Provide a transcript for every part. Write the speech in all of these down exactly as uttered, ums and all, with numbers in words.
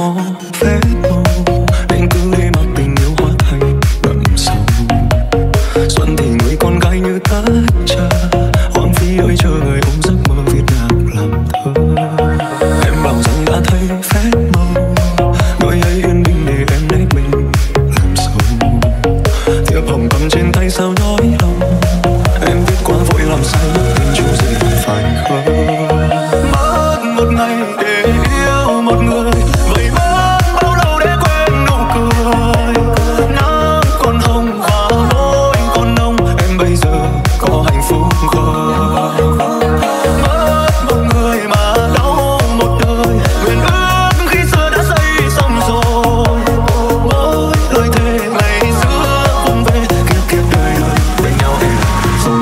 có phép màu anh cứ để mặc tình yêu hóa thành đậm sâu. Xuân thì người con gái như ta cha hoang phi ơi chờ người ôm giấc mơ Việt Nam làm thơ. Em bảo rằng đã thấy phép màu người ấy yên bình để em lấy mình làm sâu. Thiệp hồng cầm trên tay sao nhói lòng em viết quá vội làm sao tình chú dừng phải không. Mất một ngày để yêu một người vậy mất bao lâu để quên nụ cười. Nắng còn hồng và nỗi còn nông em bây giờ có hạnh phúc không. Mất một người mà đau một đời nguyện ước khi xưa đã xây xong rồi. Mỗi lời thề ngày xưa không về kiếp kiếp đời đời bên nhau để làm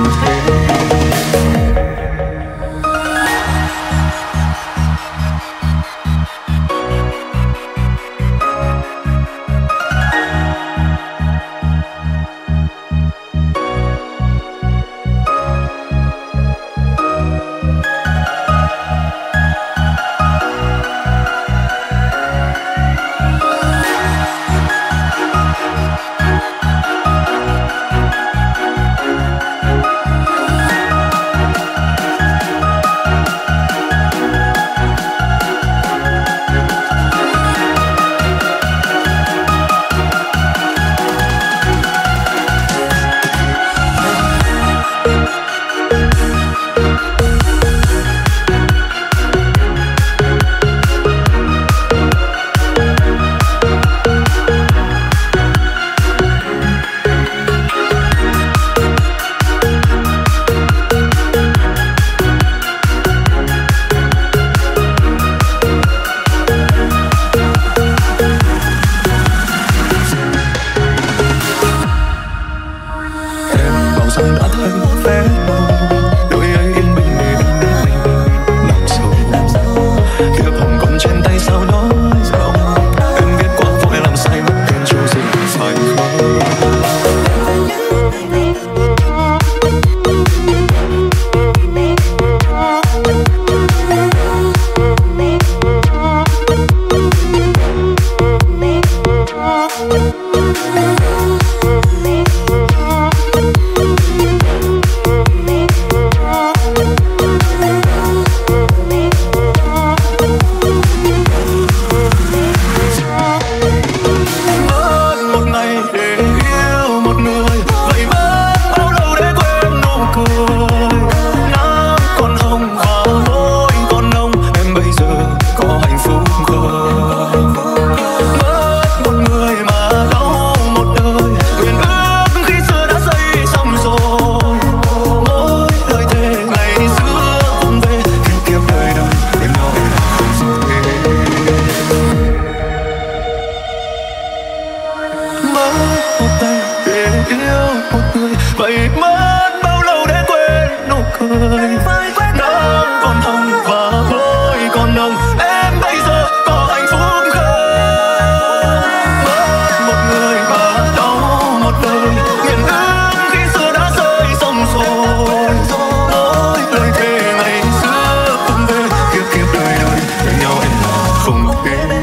dung thế.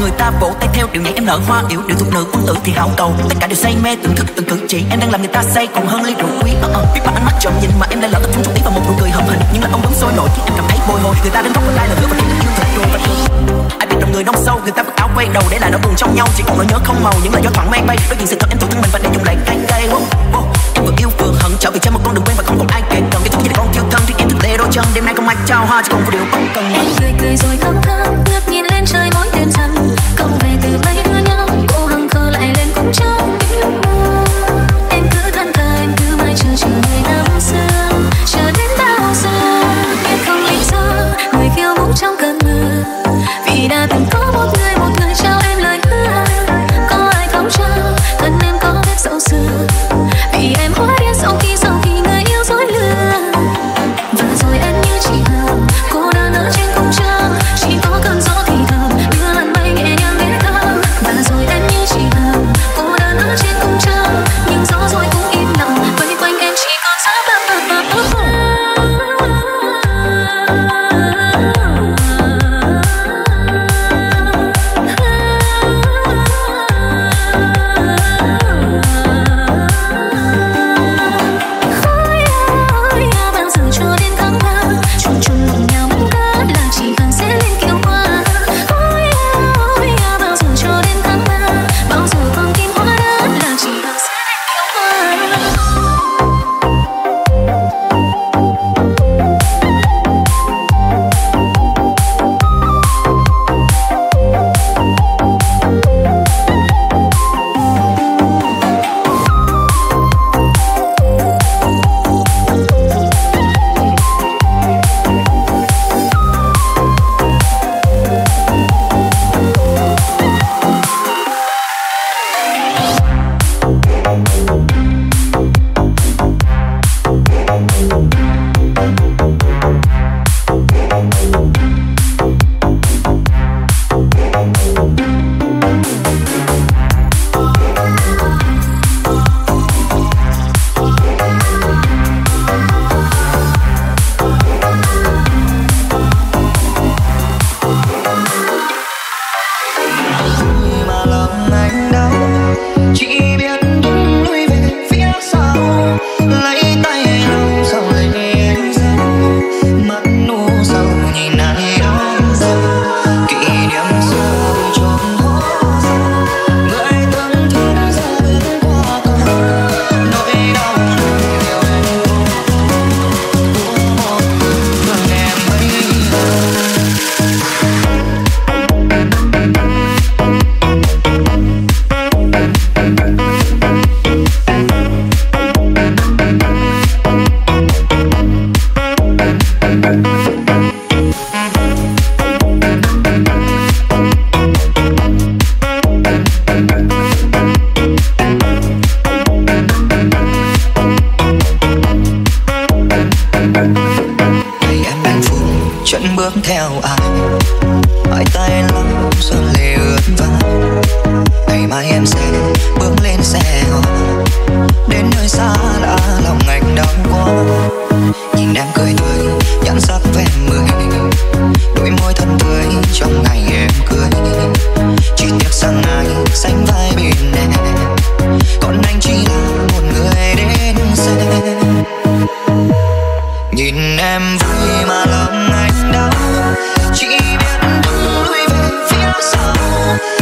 người ta vỗ tay theo điệu nhảy em nở hoa yếu, điệu thuộc nữ quân tử thì hào cầu. Tất cả đều say mê tưởng thức từng cử chỉ, em đang làm người ta say còn hơn ly rượu quý. uh -uh. Biết bao ánh mắt trộm nhìn mà em đã lỡ tập trung chủ ý vào một nụ cười hậm hực, nhưng là ông vẫn sôi nổi khiến em cảm thấy bồi hồi. Người ta đến góc vân lai là nước và kiếm được yêu thật rồi và yêu. Ai biết trong người nông sâu, người ta vứt áo quen đầu để lại nó cùng trong nhau, chỉ còn nỗi nhớ không màu những lời gió thoảng mang bay. Đối diện sự thật em tủi thân mình và để dùng lại cay cay. Wow, wow. Em vừa yêu vừa hận trở về trên một con đường quen và không còn ai kể cần cái thú gì để con thiêu thân thì em thực tế đôi chân. Đêm nay không ai trao hoa chỉ còn một điều bất cần. Em cười cười rồi khóc thầm ngước nhìn lên trời mỗi đêm dần không về từ mấy đứa nhau cô hằng khờ lại lên cùng trong những mưa. Em cứ than thở em cứ mãi chờ chờ ngày năm xưa chờ đến bao giờ em không hiểu sao người khiêu vũ trong cơn mưa vì đã từng có một người một người trao em lời hứa có ai không trao thân em có vết dẫu xưa vì em hóa điên sau khi sau khi người yêu dối lừa và rồi em như chị hờn cô đơn ở trên cùng trăng chỉ có cơn gió thì thầm đưa làn bay nhẹ nhàng đến thơm và rồi em như chị hờn cô đơn ở trên cùng trăng nhưng gió rồi cũng im lặng vây quanh em chỉ còn giá bạc bạc bạc bạc bạc.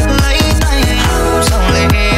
Hãy subscribe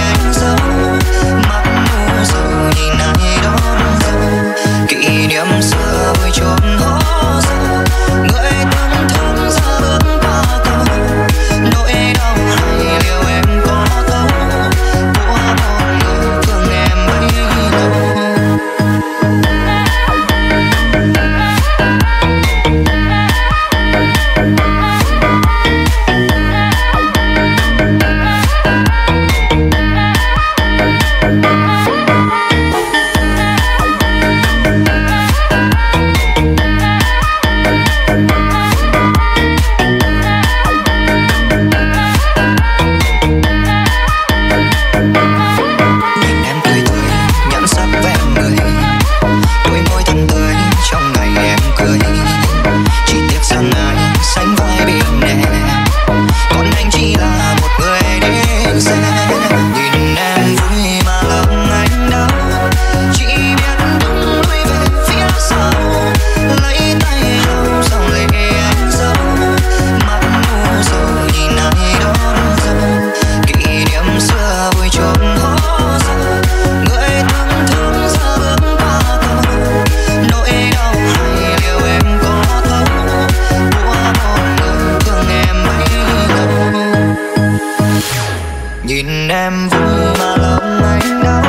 Nhìn em vui mà lòng anh đau,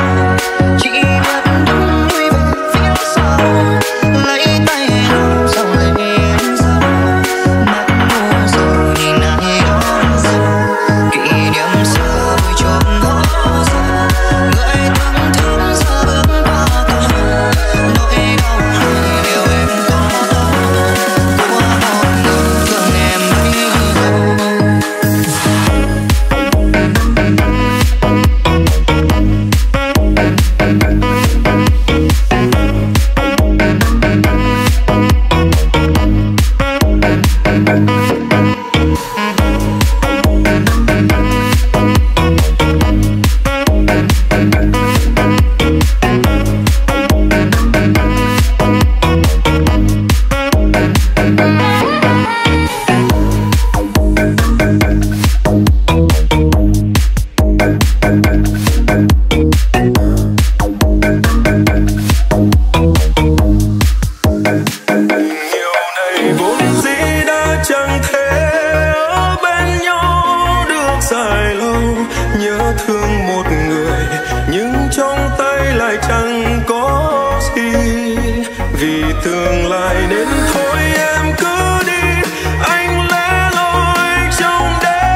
chỉ mất đúng đuôi về phía sau, lấy tay lòng xong lại biến sau, mắt mù rồi nhìn ai đó sao, kỷ niệm xưa vui trốn đó sao, người thân thương xa bước qua ta, nỗi đau này đều em có ta, của một người thương em bấy lâu. Thôi em cứ đi, anh lẻ loi trong đêm.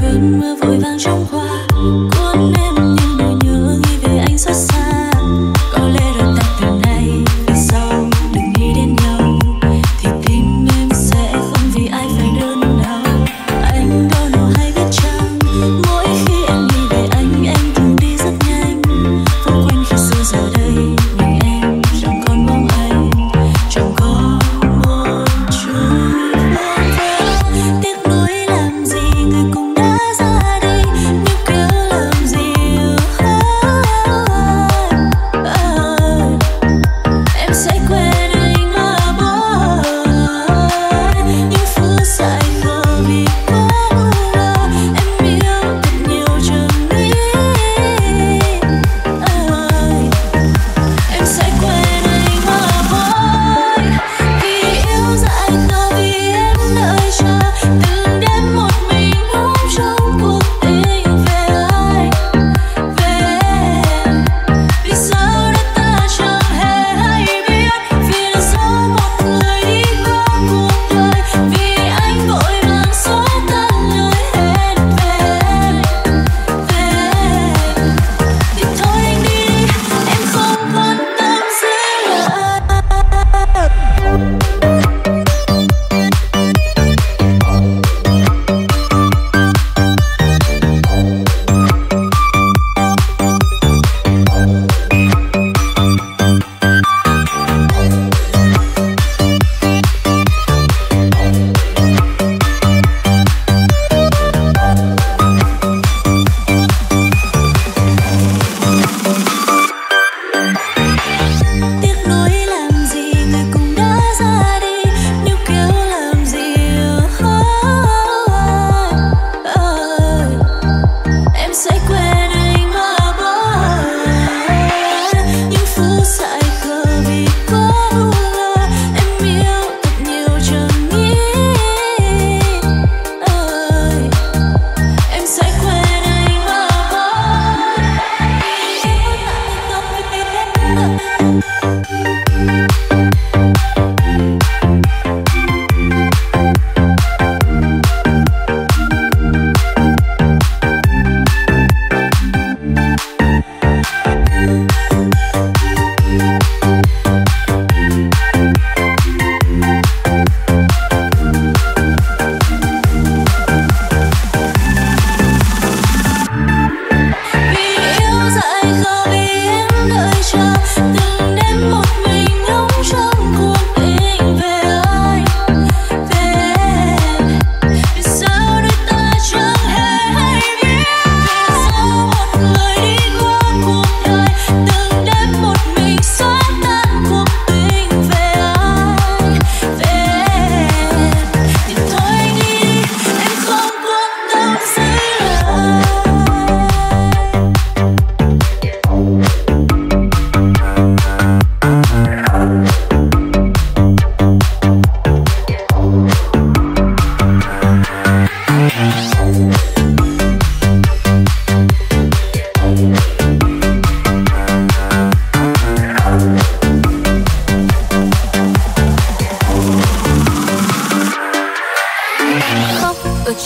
Cơn mưa vội vàng trong hoa cuốn em những nỗi nhớ nghĩ về anh xót xa. Có lẽ rồi ta từ nay về sau đừng nghĩ đến nhau, thì tim em sẽ không vì ai phải đơn đau. Anh đâu nào hay biết chăng, mỗi khi em nghĩ về anh em từng đi rất nhanh. Vẫn quên khi xưa giờ đây mình em chẳng còn mong anh, chẳng có một chút buồn. Tiếc nuối làm gì người cùng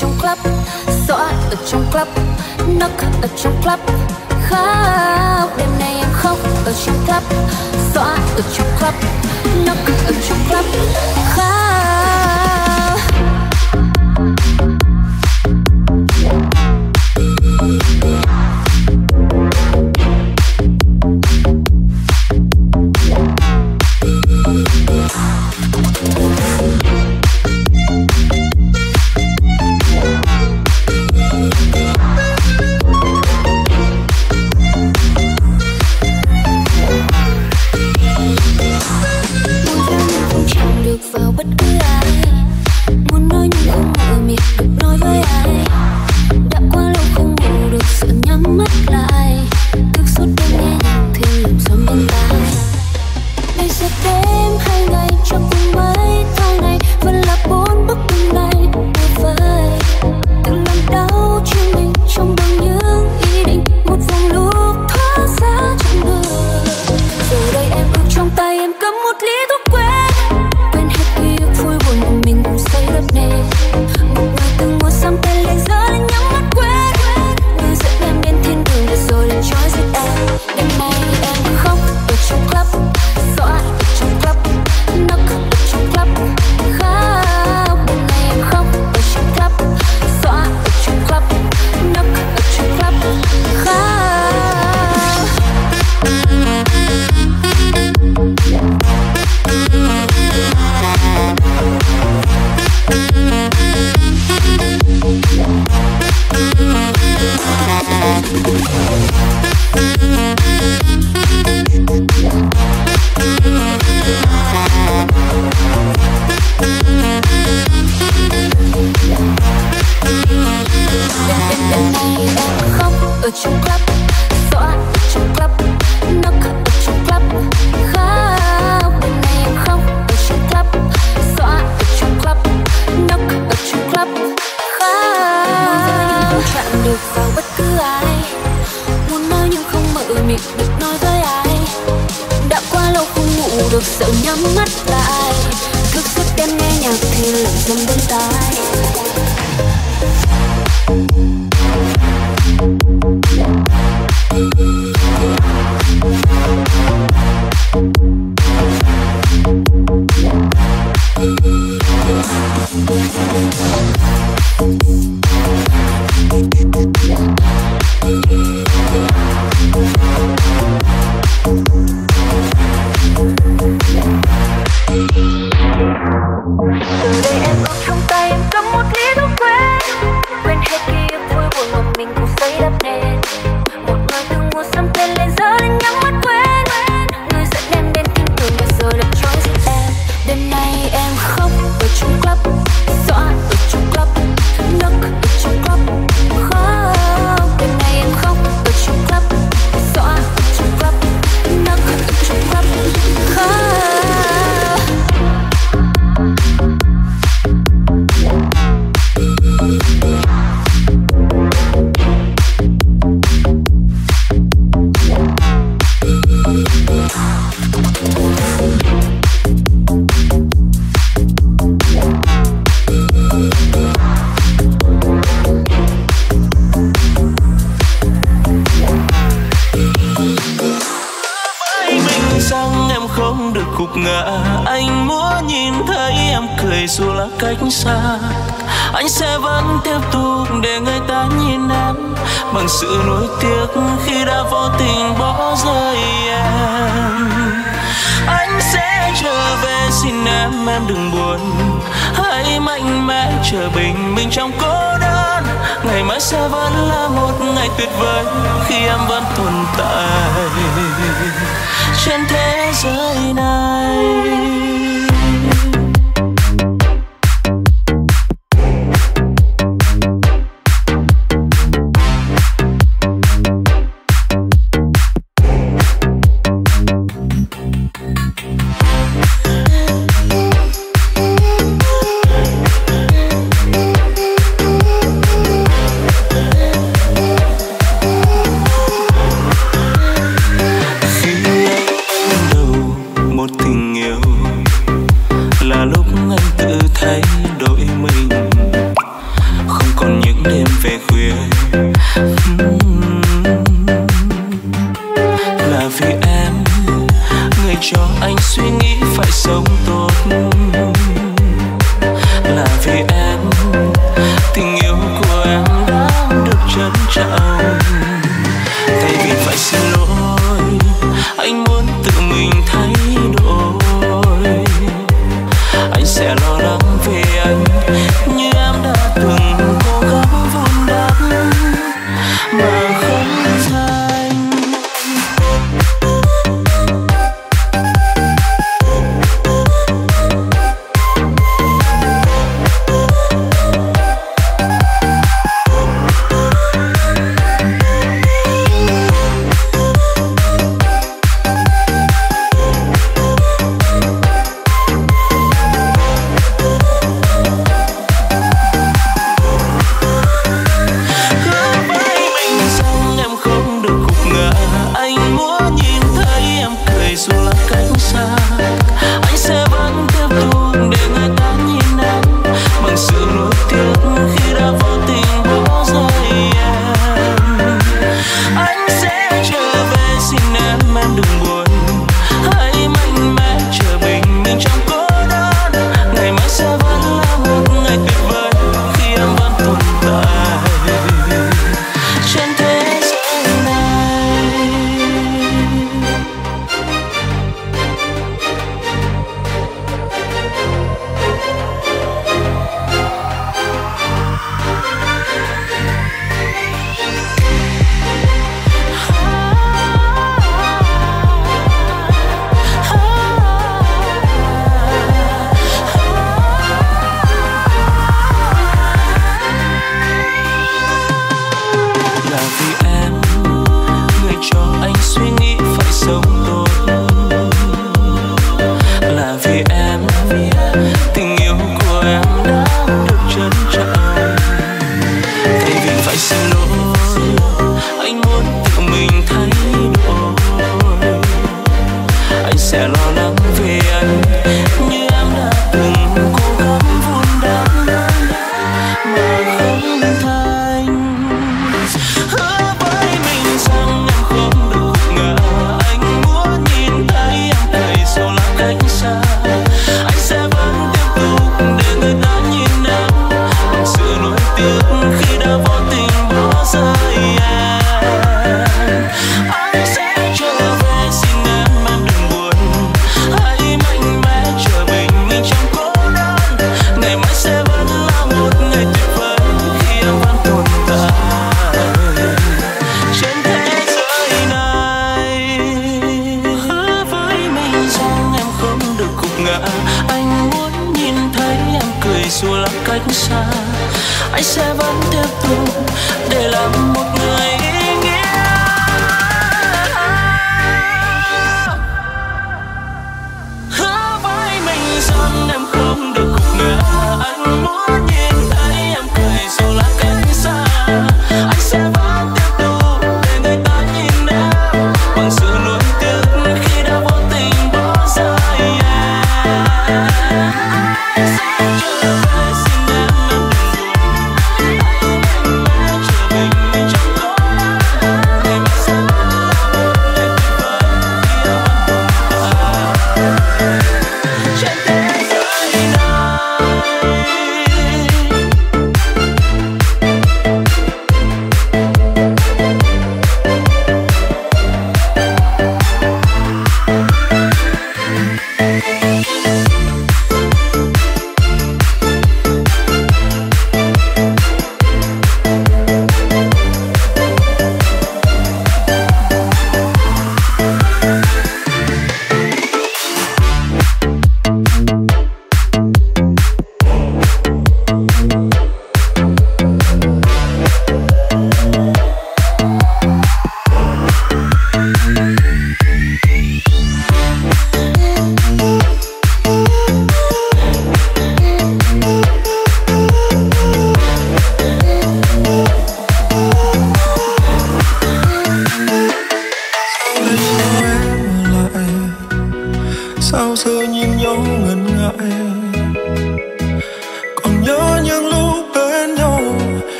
trong club, xóa ở trong club, nấc ở trong club, khóc đêm nay em khóc ở trong club, xóa ở trong club, nấc ở trong club, khóc. Vào bất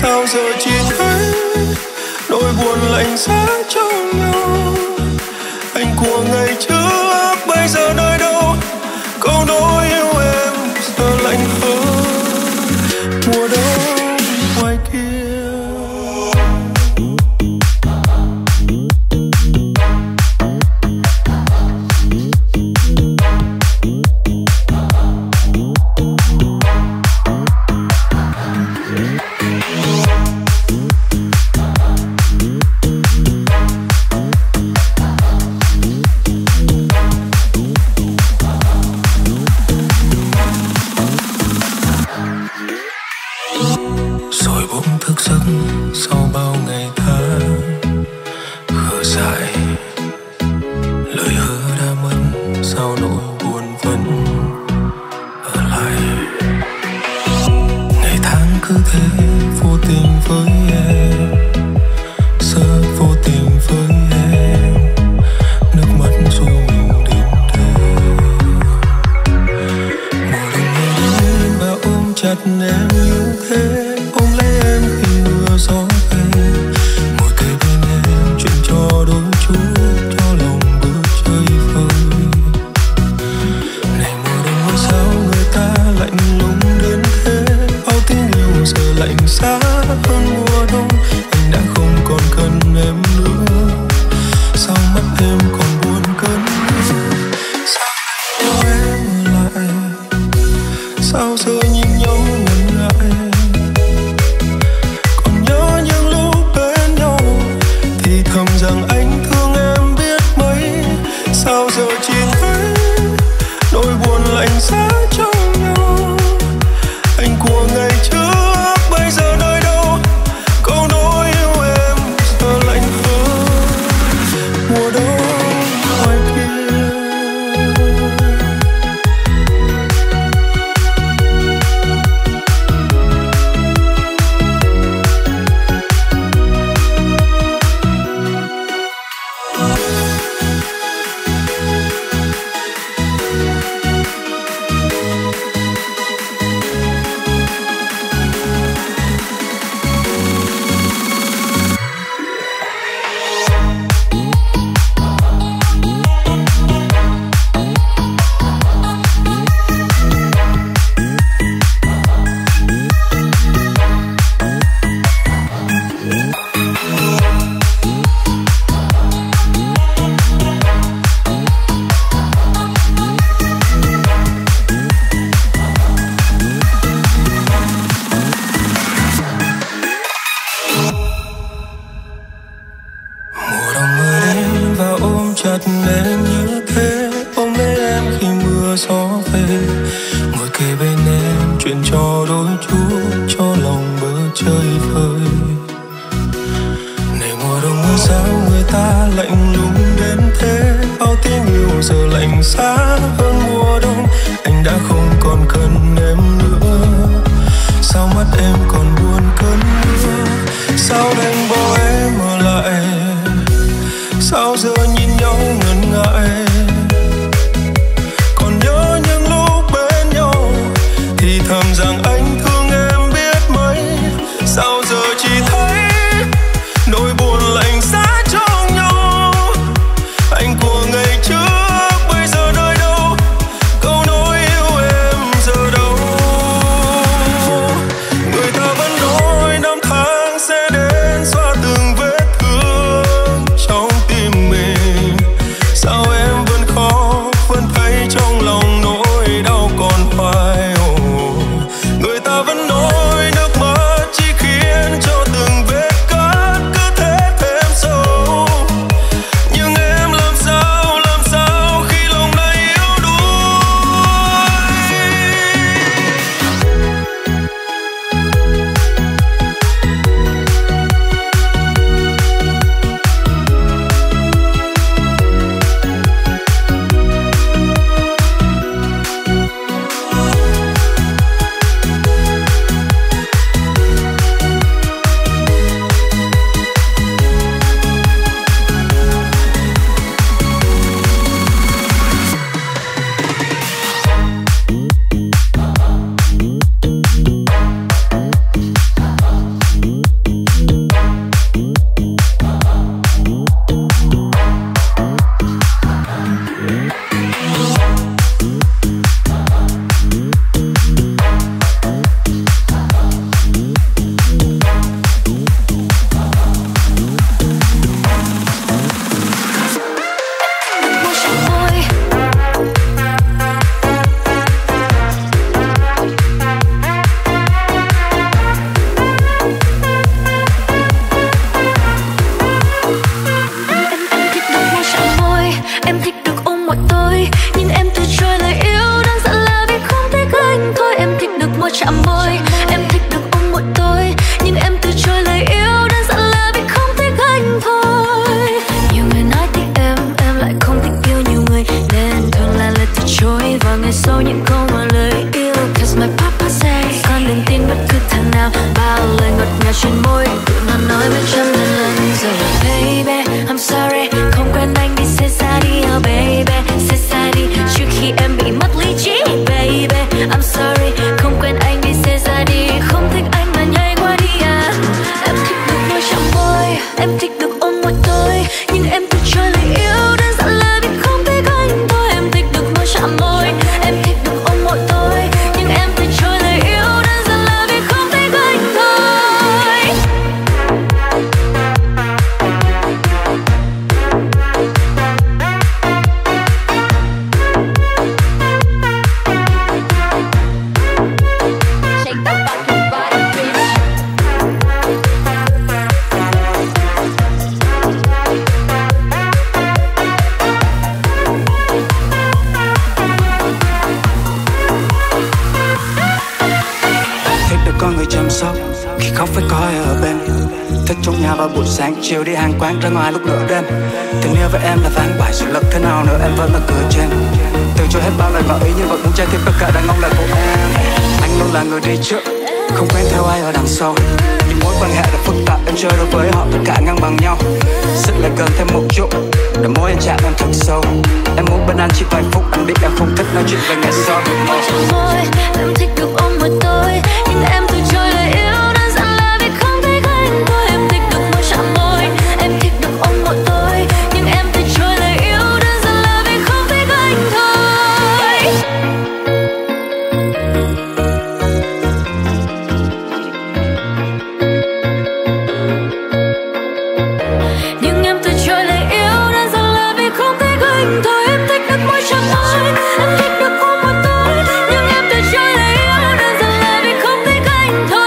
sao giờ chỉ thấy nỗi buồn lạnh giá trong nhau. Anh của ngày trước bây giờ nơi đâu, câu nói yêu em giờ lạnh hơn mùa đông ngoài kia. Anh của ngày trước bây giờ nơi chuyện môi tự nó nói biết trăm ngàn lần rồi. Baby, I'm sorry, không quen anh đi sẽ xa đi, oh baby, sẽ xa đi trước khi em bị mất lý trí. Baby, I'm sorry, không quen anh đi sẽ xa đi, không thích anh mà nhảy qua đi à. Em thích được môi trong môi, em thích được ôm môi tôi, nhưng em tự cho lời yêu đơn giản là vì không thích anh thôi. Em thích được môi chạm môi. Buổi sáng chiều đi hàng quán ra ngoài lúc nửa đêm, tình yêu với em là ván bài sự lực thế nào nữa em vẫn là cửa trên. Từ cho hết bao lời ngỏ ý nhưng vẫn muốn che thêm tất cả đàn ông là của em. Anh luôn là người đi trước, không quen theo ai ở đằng sau. Những mối quan hệ là phức tạp, em chơi đối với họ tất cả ngang bằng nhau. Sức lại gần thêm một chút, để mối anh chạm em thật sâu. Em muốn bên anh chỉ vài phút, anh biết em không thích nói chuyện về ngày sau. Em thích được ôm môi tôi, nhưng em từ chối lời yêu. Thôi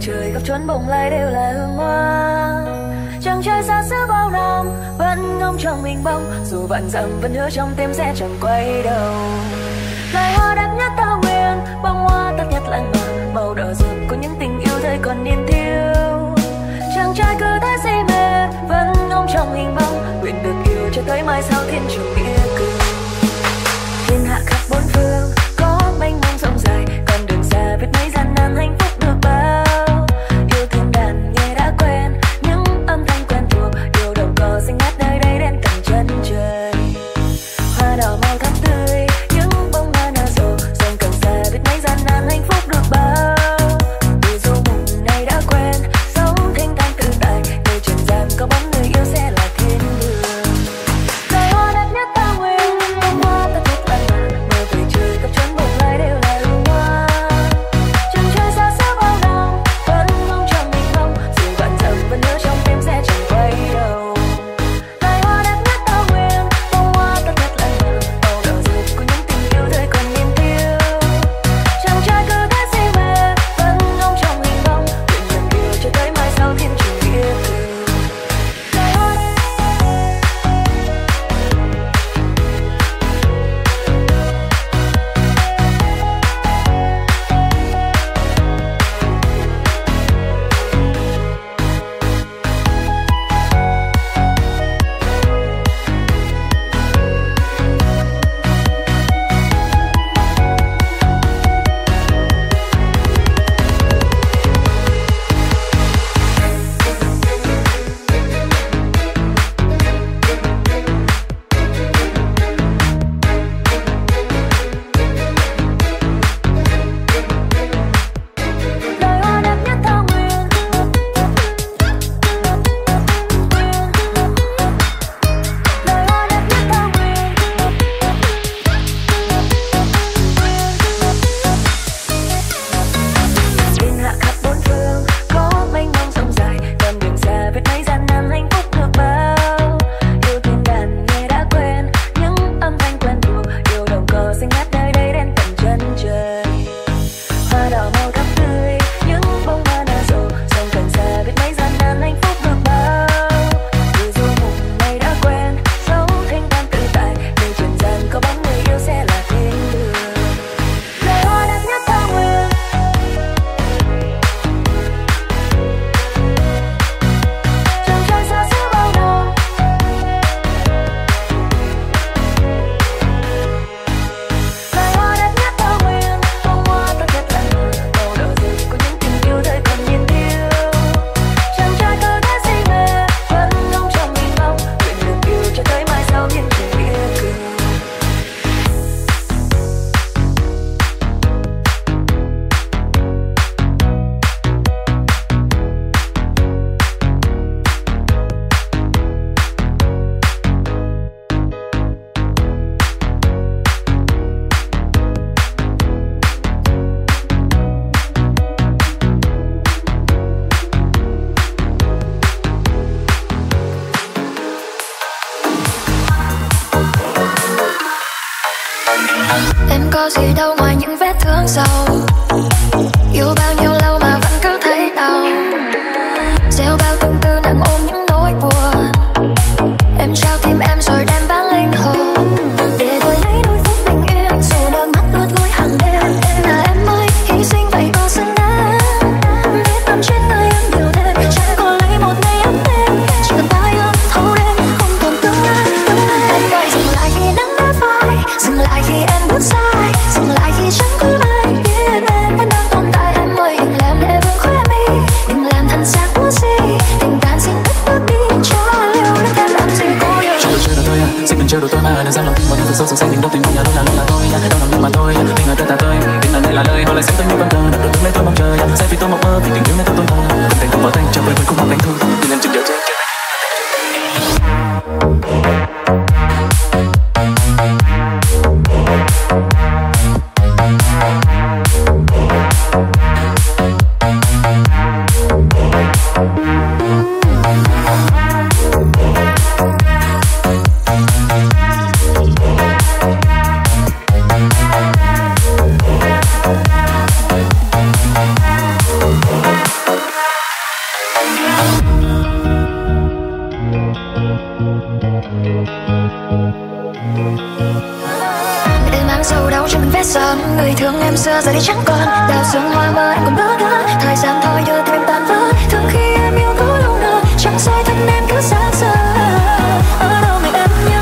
trời khắp chốn bồng lai đều là hương hoa. Chàng trai xa xứ bao năm vẫn ngóng trong mình bóng, dù vạn dặm vẫn hứa trong tim sẽ chẳng quay đầu. Loài hoa đắt nhất ta nguyên, bông hoa tắt nhất lãng mạn, màu đỏ rực của những tình yêu thời còn niên thiếu. Chàng trai cứ thế si mê vẫn ngóng trong hình bóng, nguyện được yêu cho tới mai sau thiên trường địa cửu. Thiên hạ khắp bốn phương có mênh mông rộng dài, con đường xa biết mấy gian nan hạnh phúc được bao. Yêu thương đàn nghe đã quen những âm thanh quen thuộc, yêu đồng cỏ xanh ngát nơi đây đến tận chân trời. Hoa đỏ màu thắm tươi những bông hoa nở rộ, dòng càng xa biết mấy gian nan hạnh phúc được bao. Hãy subscribe cho kênh Ghiền Mì Gõ để không bỏ lỡ thương em xưa giờ đi chẳng còn đào sương hoa mơ em còn bỡ ngỡ thời gian thôi đưa thêm tan vỡ thương khi em yêu có đâu nữa chẳng sai thân em cứ xa xưa ở đâu người em nhớ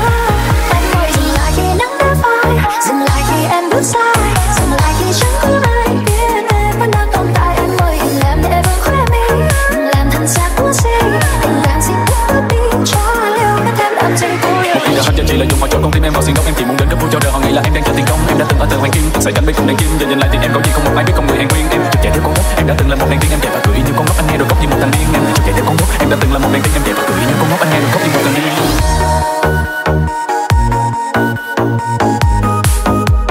anh ơi dừng lại khi nắng đã phai dừng lại khi em bước xa dừng lại khi chẳng có ai biết em vẫn đang tồn tại anh ơi đừng làm để vương khóe mi đừng làm thân xác của riêng tình cảm xin cứ đi cho lưu cái thêm âm thanh của yêu một khi đã hết chân chỉ là dùng vào chỗ con tim em vào xin góc em chỉ muốn đến gấp vui cho đời họ nghĩ là em đang chờ tiền công em đã từng ở từ hoàng kim từng sợi cánh bay cùng đèn kim giờ nhìn lại thì em có gì không một ai biết con người hàng nguyên em chụp chạy theo con gốc em đã từng là một đèn tin em chạy và cười như con gốc anh nghe đôi gốc như một thằng điên em chụp chạy theo con gốc em đã từng là một đèn tin em chạy và cười như con gốc anh nghe đôi gốc như một thằng điên. Hãy subscribe cho kênh Ghiền Mì Gõ để không bỏ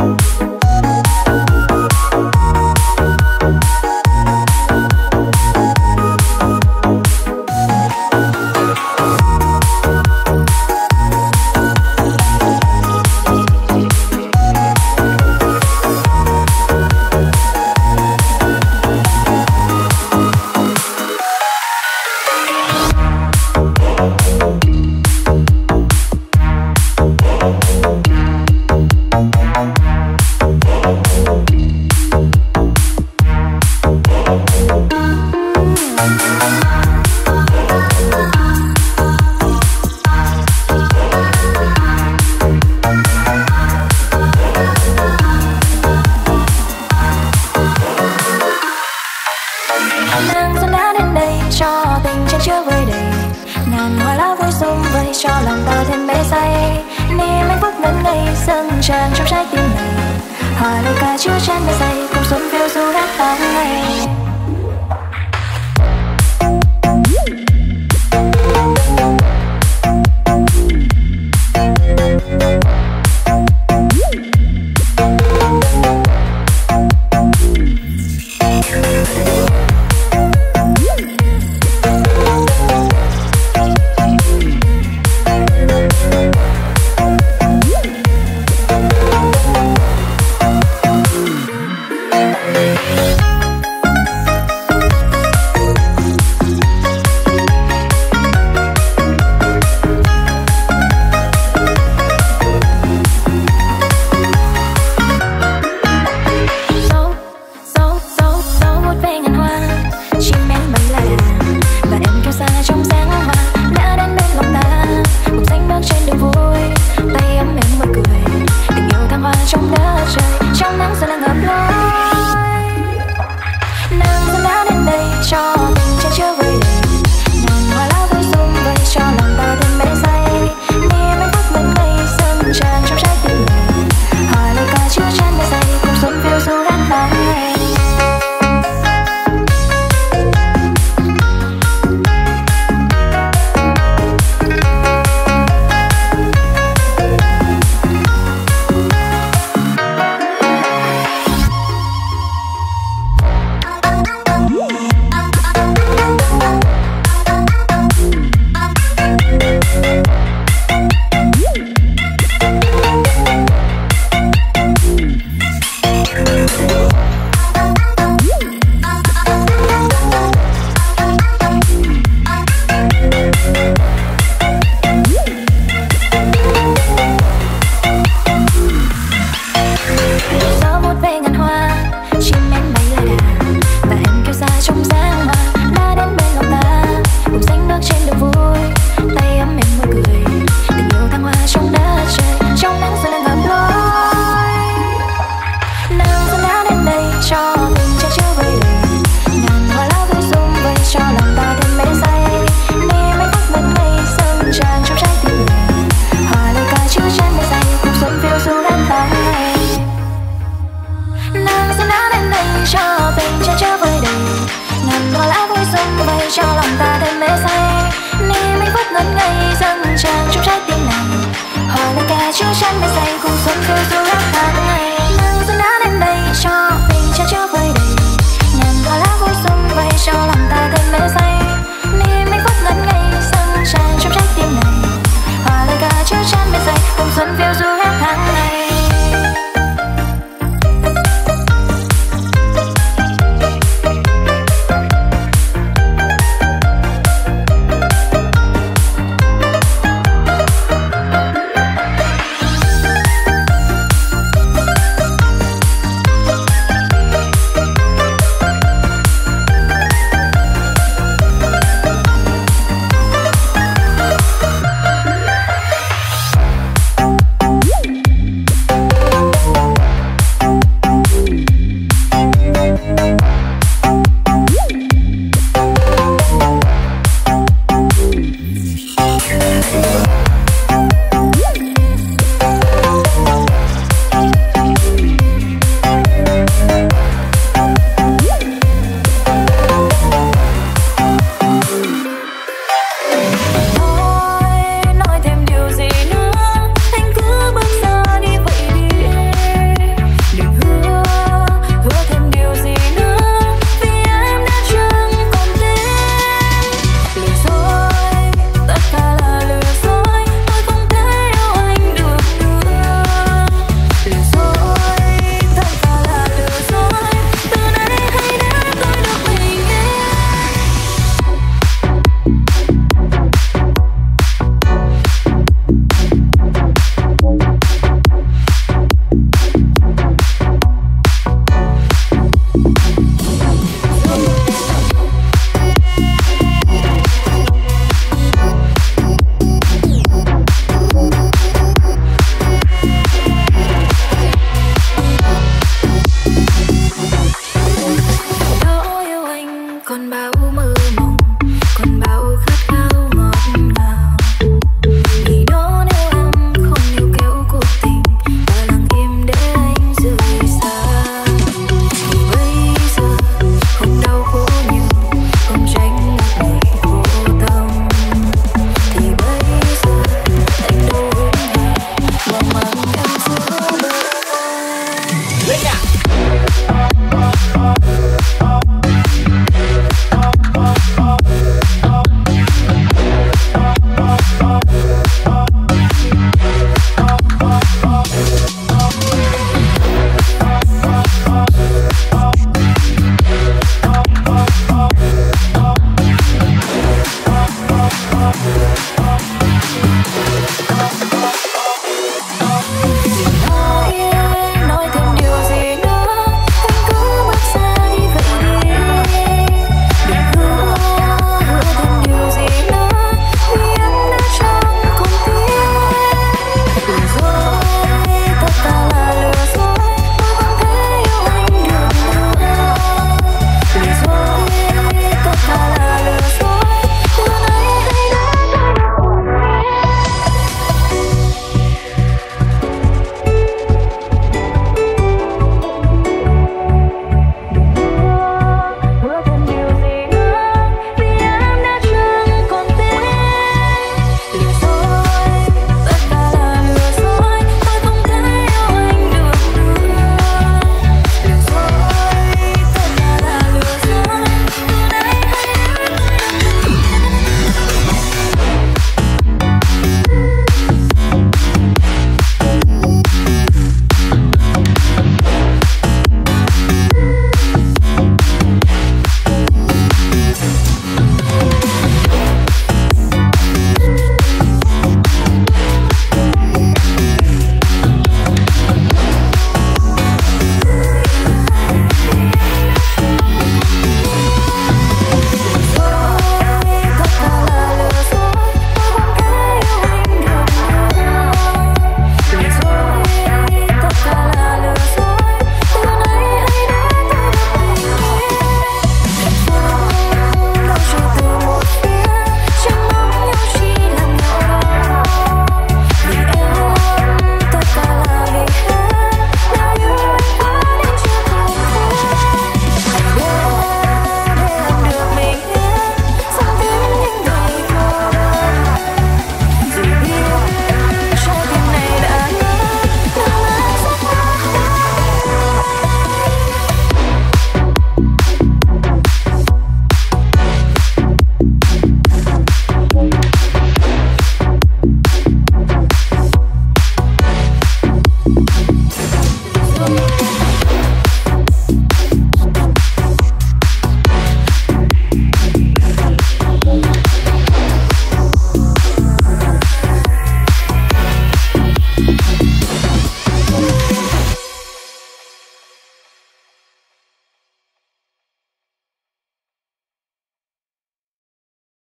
lỡ những video hấp dẫn.